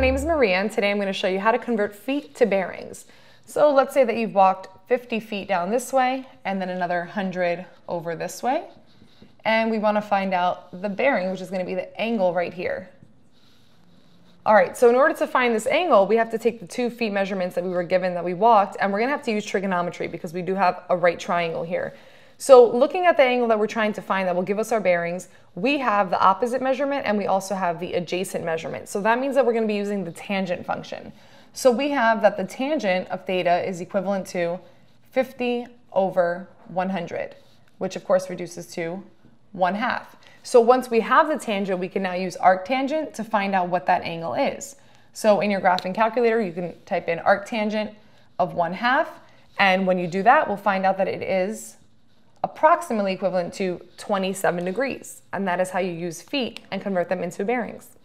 my name is Maria, and today I'm going to show you how to convert feet to bearings. So let's say that you've walked 50 feet down this way and then another 100 over this way. And we want to find out the bearing, which is going to be the angle right here. All right, so in order to find this angle, we have to take the 2 feet measurements that we were given that we walked, and we're going to have to use trigonometry because we do have a right triangle here. So looking at the angle that we're trying to find that will give us our bearings, we have the opposite measurement and we also have the adjacent measurement. So that means that we're going to be using the tangent function. So we have that the tangent of theta is equivalent to 50 over 100, which of course reduces to 1/2. So once we have the tangent, we can now use arctangent to find out what that angle is. So in your graphing calculator, you can type in arctangent of 1/2. And when you do that, we'll find out that it is approximately equivalent to 27 degrees. And that is how you use feet and convert them into bearings.